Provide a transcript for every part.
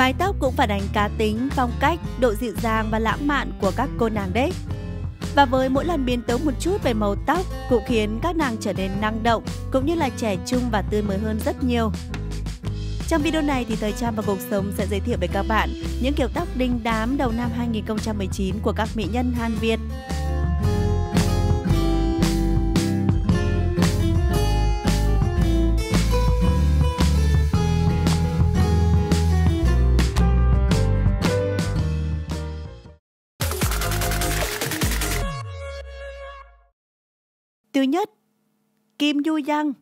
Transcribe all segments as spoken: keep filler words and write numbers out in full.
Mái tóc cũng phản ánh cá tính, phong cách, độ dịu dàng và lãng mạn của các cô nàng đấy. Và với mỗi lần biến tấu một chút về màu tóc cũng khiến các nàng trở nên năng động cũng như là trẻ trung và tươi mới hơn rất nhiều. Trong video này thì Thời Trang và Cuộc Sống sẽ giới thiệu với các bạn những kiểu tóc đinh đám đầu năm hai nghìn không trăm mười chín của các mỹ nhân Hàn Việt. Thứ nhất, Kim Yoo Jung.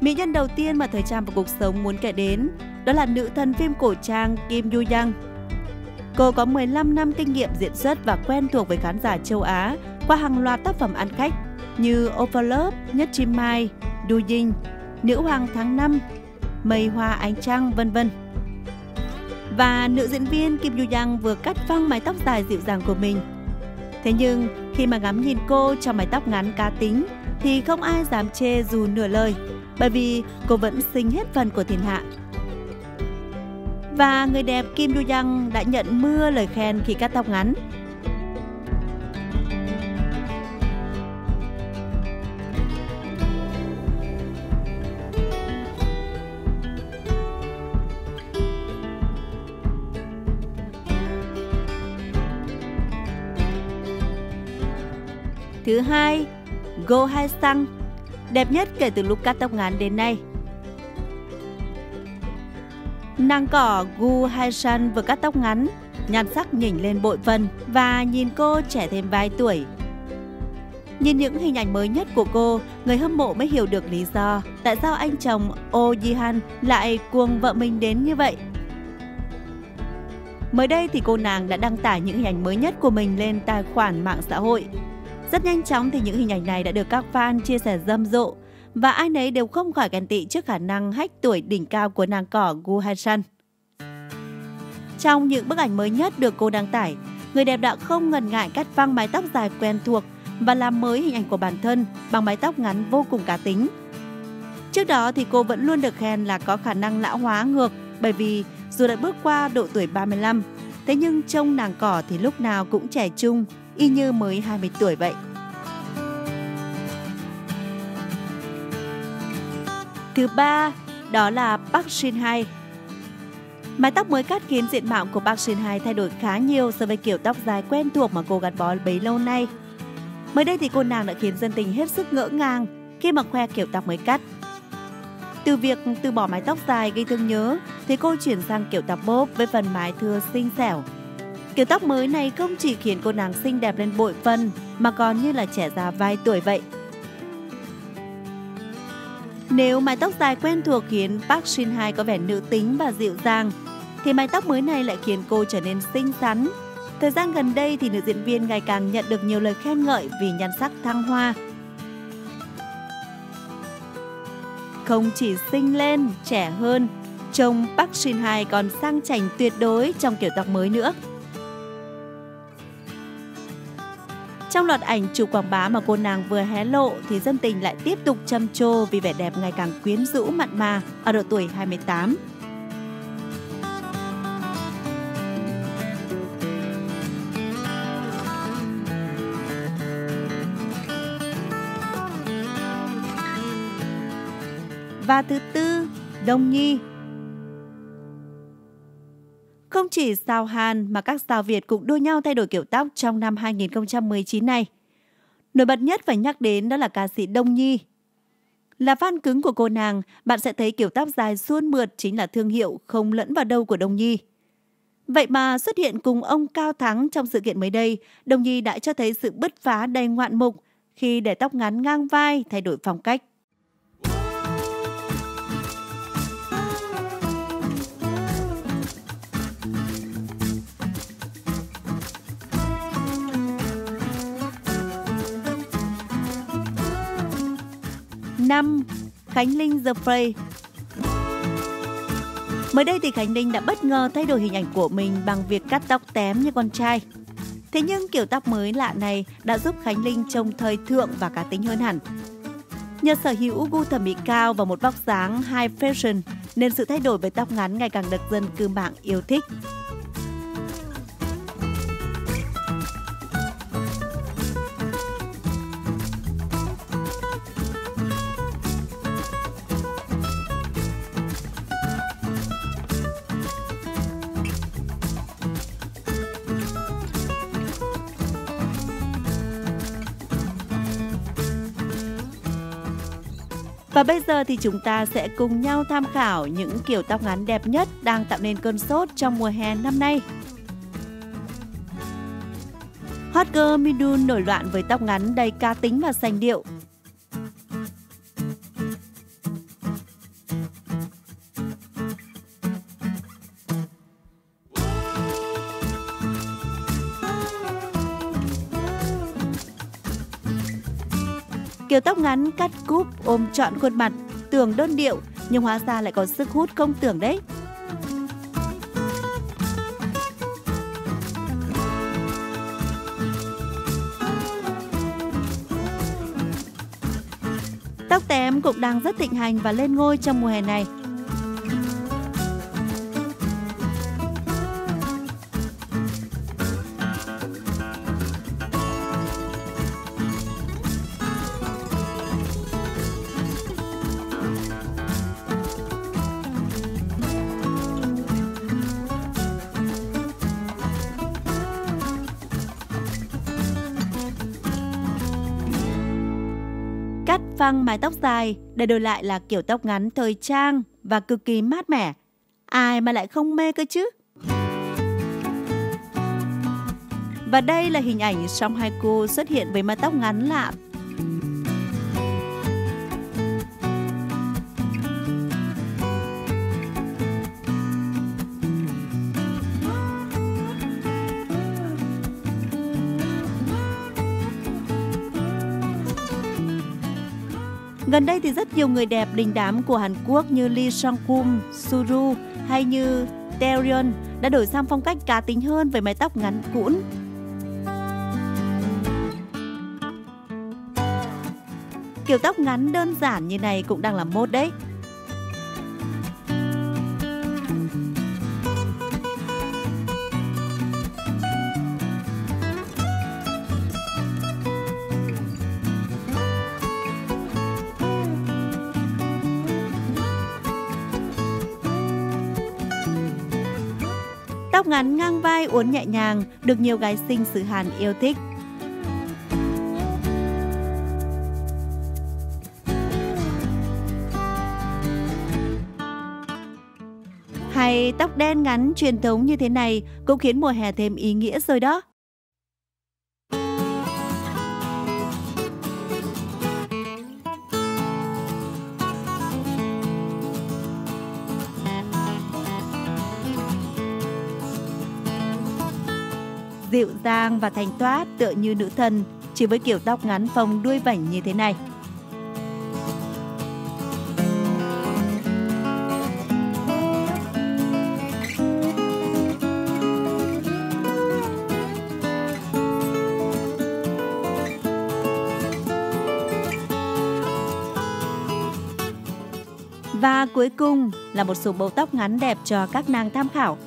Mỹ nhân đầu tiên mà Thời Trang và Cuộc Sống muốn kể đến đó là nữ thần phim cổ trang Kim Yoo Jung. Cô có mười lăm năm kinh nghiệm diễn xuất và quen thuộc với khán giả châu Á qua hàng loạt tác phẩm ăn khách như Overlove, Nhất Chi Mai, Du Dinh, Nữ Hoàng Tháng Năm, Mây Hoa Ánh Trăng, vân vân. Và nữ diễn viên Kim Yoo Jung vừa cắt phăng mái tóc dài dịu dàng của mình. Thế nhưng khi mà ngắm nhìn cô trong mái tóc ngắn cá tính thì không ai dám chê dù nửa lời, bởi vì cô vẫn xinh hết phần của thiên hạ. Và người đẹp Kim Yoo Jung đã nhận mưa lời khen khi cắt tóc ngắn. Thứ hai, Go Haesang, đẹp nhất kể từ lúc cắt tóc ngắn đến nay. Nàng cỏ Goo Hye Sun vừa cắt tóc ngắn, nhan sắc nhỉnh lên bội phần và nhìn cô trẻ thêm vài tuổi. Nhìn những hình ảnh mới nhất của cô, người hâm mộ mới hiểu được lý do tại sao anh chồng Ojihan lại cuồng vợ mình đến như vậy. Mới đây thì cô nàng đã đăng tải những hình ảnh mới nhất của mình lên tài khoản mạng xã hội. Rất nhanh chóng thì những hình ảnh này đã được các fan chia sẻ rầm rộ và ai nấy đều không khỏi ghen tị trước khả năng hách tuổi đỉnh cao của nàng cỏ Goo Hye Sun. Trong những bức ảnh mới nhất được cô đăng tải, người đẹp đã không ngần ngại cắt phăng mái tóc dài quen thuộc và làm mới hình ảnh của bản thân bằng mái tóc ngắn vô cùng cá tính. Trước đó thì cô vẫn luôn được khen là có khả năng lão hóa ngược, bởi vì dù đã bước qua độ tuổi ba mươi lăm, thế nhưng trông nàng cỏ thì lúc nào cũng trẻ trung, y như mới hai mươi tuổi vậy. Thứ ba, đó là Park Shin Hye. Mái tóc mới cắt khiến diện mạo của Park Shin Hye thay đổi khá nhiều so với kiểu tóc dài quen thuộc mà cô gắn bó bấy lâu nay. Mới đây thì cô nàng đã khiến dân tình hết sức ngỡ ngàng khi mà khoe kiểu tóc mới cắt. Từ việc từ bỏ mái tóc dài gây thương nhớ thì cô chuyển sang kiểu tóc bốp với phần mái thưa xinh xẻo. Kiểu tóc mới này không chỉ khiến cô nàng xinh đẹp lên bội phần mà còn như là trẻ già vài tuổi vậy. Nếu mái tóc dài quen thuộc khiến Park Shin Hye có vẻ nữ tính và dịu dàng, thì mái tóc mới này lại khiến cô trở nên xinh xắn. Thời gian gần đây thì nữ diễn viên ngày càng nhận được nhiều lời khen ngợi vì nhan sắc thăng hoa. Không chỉ xinh lên, trẻ hơn, trông Park Shin Hye còn sang chảnh tuyệt đối trong kiểu tóc mới nữa. Trong loạt ảnh chụp quảng bá mà cô nàng vừa hé lộ thì dân tình lại tiếp tục trầm trồ vì vẻ đẹp ngày càng quyến rũ mặn mà ở độ tuổi hai mươi tám. Và thứ tư, Đông Nhi. Không chỉ sao Hàn mà các sao Việt cũng đua nhau thay đổi kiểu tóc trong năm hai nghìn không trăm mười chín này. Nổi bật nhất phải nhắc đến đó là ca sĩ Đông Nhi. Là fan cứng của cô nàng, bạn sẽ thấy kiểu tóc dài suôn mượt chính là thương hiệu không lẫn vào đâu của Đông Nhi. Vậy mà xuất hiện cùng ông Cao Thắng trong sự kiện mới đây, Đông Nhi đã cho thấy sự bứt phá đầy ngoạn mục khi để tóc ngắn ngang vai thay đổi phong cách. năm. Khánh Linh The Frey. Mới đây thì Khánh Linh đã bất ngờ thay đổi hình ảnh của mình bằng việc cắt tóc tém như con trai. Thế nhưng kiểu tóc mới lạ này đã giúp Khánh Linh trông thời thượng và cá tính hơn hẳn. Nhờ sở hữu gu thẩm mỹ cao và một vóc dáng high fashion, nên sự thay đổi về tóc ngắn ngày càng được dân cư mạng yêu thích. Và bây giờ thì chúng ta sẽ cùng nhau tham khảo những kiểu tóc ngắn đẹp nhất đang tạo nên cơn sốt trong mùa hè năm nay. Hot girl Midu nổi loạn với tóc ngắn đầy cá tính và sành điệu. Kiểu tóc ngắn cắt cúp ôm trọn khuôn mặt, tưởng đơn điệu nhưng hóa ra lại có sức hút không tưởng đấy. Tóc tém cũng đang rất thịnh hành và lên ngôi trong mùa hè này. Cắt phăng mái tóc dài, đây đổi lại là kiểu tóc ngắn thời trang và cực kỳ mát mẻ. Ai mà lại không mê cơ chứ? Và đây là hình ảnh Song Hye Kyo xuất hiện với mái tóc ngắn lạ. Gần đây thì rất nhiều người đẹp đình đám của Hàn Quốc như Lee Sang-gum, Suru hay như Taeyeon đã đổi sang phong cách cá tính hơn với mái tóc ngắn cũn. Kiểu tóc ngắn đơn giản như này cũng đang là mốt đấy. Tóc ngắn ngang vai uốn nhẹ nhàng được nhiều gái xinh xứ Hàn yêu thích. Hay tóc đen ngắn truyền thống như thế này cũng khiến mùa hè thêm ý nghĩa rồi đó. Dịu dàng và thanh thoát tựa như nữ thần, chỉ với kiểu tóc ngắn phồng đuôi vảnh như thế này. Và cuối cùng là một số mẫu tóc ngắn đẹp cho các nàng tham khảo.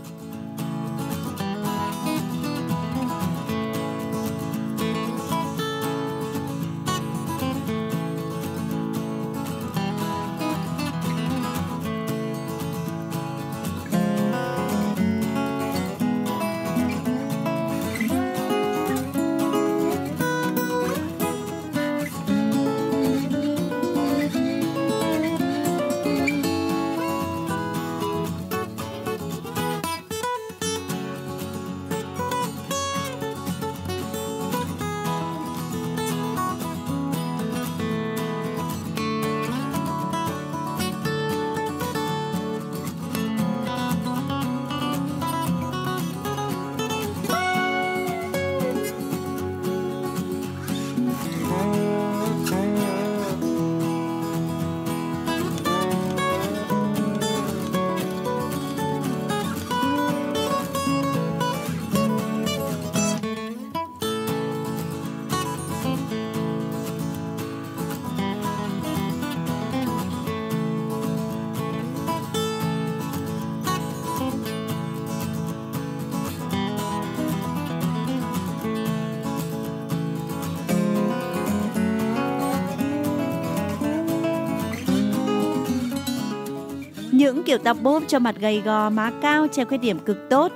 Những kiểu tóc bốp cho mặt gầy gò, má cao treo khuyết điểm cực tốt.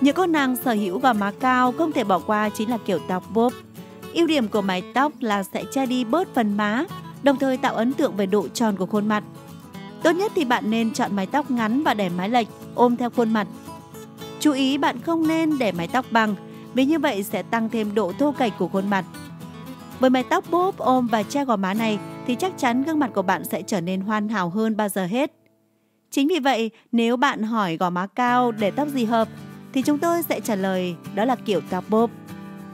Những cô nàng sở hữu gò má cao không thể bỏ qua chính là kiểu tóc bốp. Ưu điểm của mái tóc là sẽ che đi bớt phần má, đồng thời tạo ấn tượng về độ tròn của khuôn mặt. Tốt nhất thì bạn nên chọn mái tóc ngắn và để mái lệch, ôm theo khuôn mặt. Chú ý bạn không nên để mái tóc bằng, vì như vậy sẽ tăng thêm độ thô kệch của khuôn mặt. Với mái tóc bốp ôm và che gò má này thì chắc chắn gương mặt của bạn sẽ trở nên hoàn hảo hơn bao giờ hết. Chính vì vậy, nếu bạn hỏi gò má cao để tóc gì hợp, thì chúng tôi sẽ trả lời đó là kiểu tóc bốp.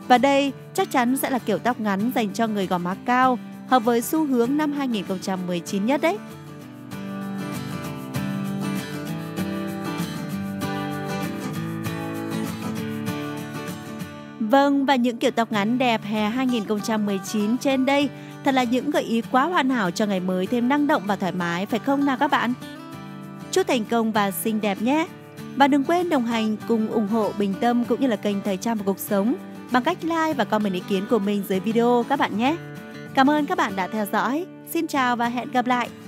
Và đây chắc chắn sẽ là kiểu tóc ngắn dành cho người gò má cao, hợp với xu hướng năm hai nghìn không trăm mười chín nhất đấy. Vâng, và những kiểu tóc ngắn đẹp hè hai nghìn không trăm mười chín trên đây thật là những gợi ý quá hoàn hảo cho ngày mới thêm năng động và thoải mái, phải không nào các bạn? Chúc thành công và xinh đẹp nhé! Và đừng quên đồng hành cùng ủng hộ Bình Tâm cũng như là kênh Thời Trang và Cuộc Sống bằng cách like và comment ý kiến của mình dưới video các bạn nhé! Cảm ơn các bạn đã theo dõi. Xin chào và hẹn gặp lại!